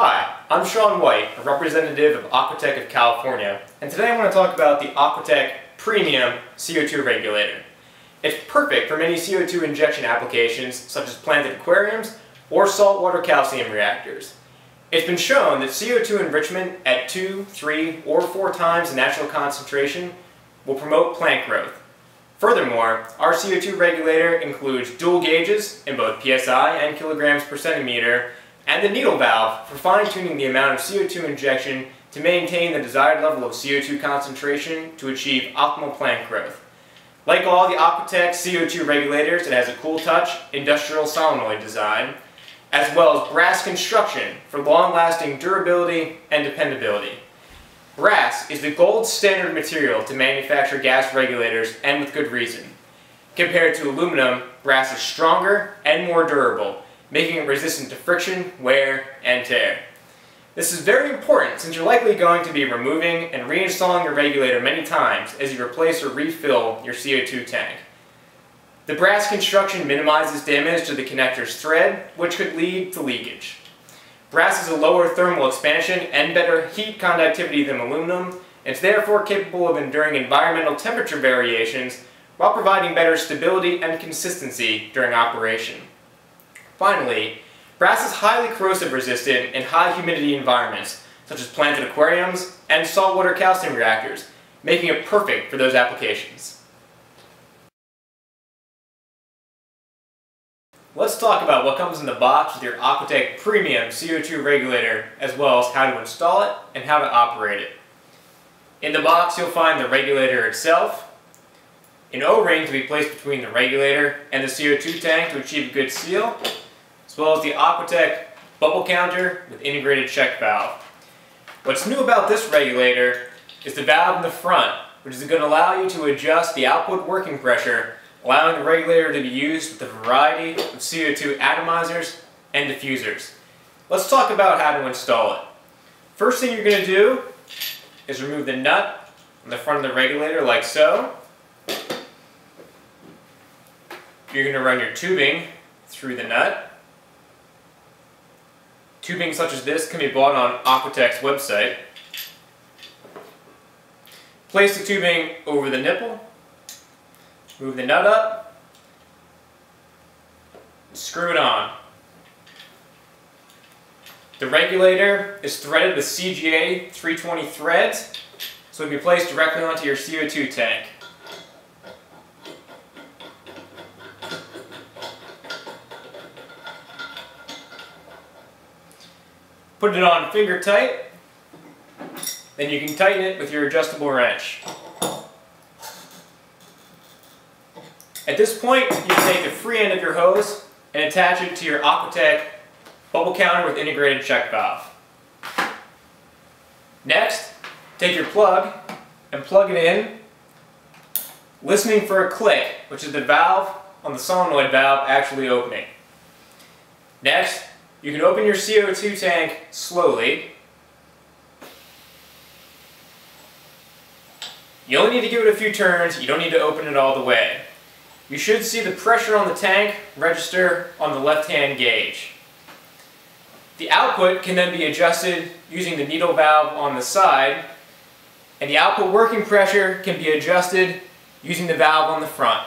Hi, I'm Sean White, a representative of Aquatek of California, and today I want to talk about the Aquatek Premium CO2 regulator. It's perfect for many CO2 injection applications such as planted aquariums or saltwater calcium reactors. It's been shown that CO2 enrichment at 2, 3, or 4 times the natural concentration will promote plant growth. Furthermore, our CO2 regulator includes dual gauges in both PSI and kilograms per centimeter, and the needle valve for fine-tuning the amount of CO2 injection to maintain the desired level of CO2 concentration to achieve optimal plant growth. Like all the Aquatek CO2 regulators, it has a cool touch, industrial solenoid design, as well as brass construction for long-lasting durability and dependability. Brass is the gold standard material to manufacture gas regulators, and with good reason. Compared to aluminum, brass is stronger and more durable, making it resistant to friction, wear, and tear. This is very important since you're likely going to be removing and reinstalling your regulator many times as you replace or refill your CO2 tank. The brass construction minimizes damage to the connector's thread, which could lead to leakage. Brass has a lower thermal expansion and better heat conductivity than aluminum, and is therefore capable of enduring environmental temperature variations while providing better stability and consistency during operation. Finally, brass is highly corrosive resistant in high humidity environments, such as planted aquariums and saltwater calcium reactors, making it perfect for those applications. Let's talk about what comes in the box with your Aquatek Premium CO2 regulator, as well as how to install it and how to operate it. In the box, you'll find the regulator itself, an O-ring to be placed between the regulator and the CO2 tank to achieve a good seal, as well as the Aquatek bubble counter with integrated check valve. What's new about this regulator is the valve in the front, which is going to allow you to adjust the output working pressure, allowing the regulator to be used with a variety of CO2 atomizers and diffusers. Let's talk about how to install it. First thing you're going to do is remove the nut on the front of the regulator like so. You're going to run your tubing through the nut. Tubing such as this can be bought on Aquatek's website. Place the tubing over the nipple, move the nut up, screw it on. The regulator is threaded with CGA 320 threads, so it can be placed directly onto your CO2 tank. Put it on finger tight, then you can tighten it with your adjustable wrench. At this point, you take the free end of your hose and attach it to your Aquatek bubble counter with integrated check valve. Next, take your plug and plug it in, listening for a click, which is the valve on the solenoid valve actually opening. Next, you can open your CO2 tank slowly. You only need to give it a few turns, you don't need to open it all the way. You should see the pressure on the tank register on the left-hand gauge. The output can then be adjusted using the needle valve on the side, and the output working pressure can be adjusted using the valve on the front.